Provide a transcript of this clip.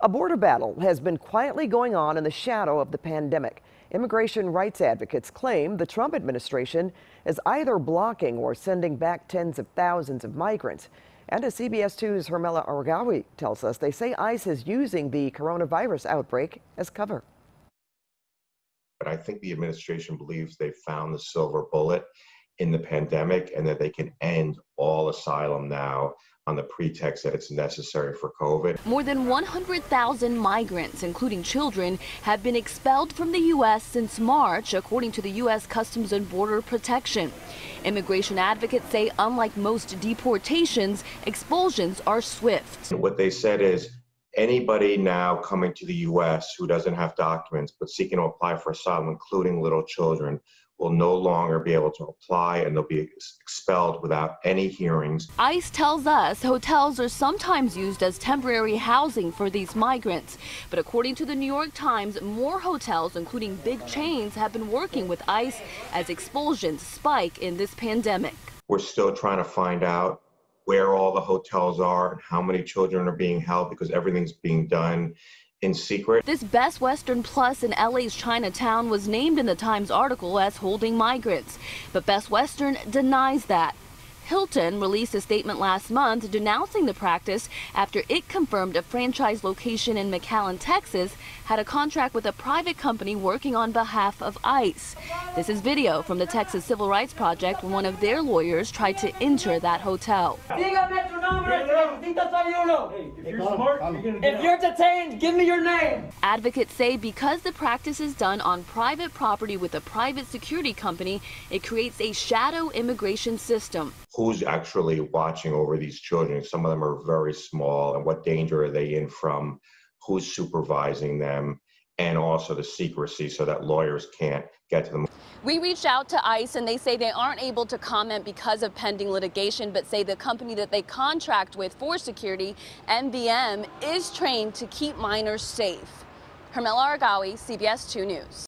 A border battle has been quietly going on in the shadow of the pandemic. Immigration rights advocates claim the Trump administration is either blocking or sending back tens of thousands of migrants. And as CBS 2's Hermela Aragawi tells us, they say ICE is using the coronavirus outbreak as cover. But I think the administration believes they've found the silver bullet in the pandemic and that they can end all asylum now on the pretext that it's necessary for COVID. More than 100,000 migrants, including children, have been expelled from the U.S. since March, according to the U.S. Customs and Border Protection. Immigration advocates say, unlike most deportations, expulsions are swift. And what they said is, anybody now coming to the U.S. who doesn't have documents but seeking to apply for asylum, including little children, will no longer be able to apply, and they'll be expelled without any hearings. ICE tells us hotels are sometimes used as temporary housing for these migrants. But according to the New York Times, more hotels, including big chains, have been working with ICE as expulsions spike in this pandemic. We're still trying to find out where all the hotels are and how many children are being held, because everything's being done in secret. This Best Western Plus in LA's Chinatown was named in the Times article as holding migrants, but Best Western denies that. Hilton released a statement last month denouncing the practice after it confirmed a franchise location in McAllen, Texas, had a contract with a private company working on behalf of ICE. This is video from the Texas Civil Rights Project when one of their lawyers tried to enter that hotel. If you're detained, give me your name. Advocates say because the practice is done on private property with a private security company, it creates a shadow immigration system. Who's actually watching over these children? Some of them are very small, and what danger are they in from? Who's supervising them? And also the secrecy so that lawyers can't get to them. We reached out to ICE and they say they aren't able to comment because of pending litigation, but say the company that they contract with for security, MVM, is trained to keep minors safe. Hermela Aragawi, CBS 2 News.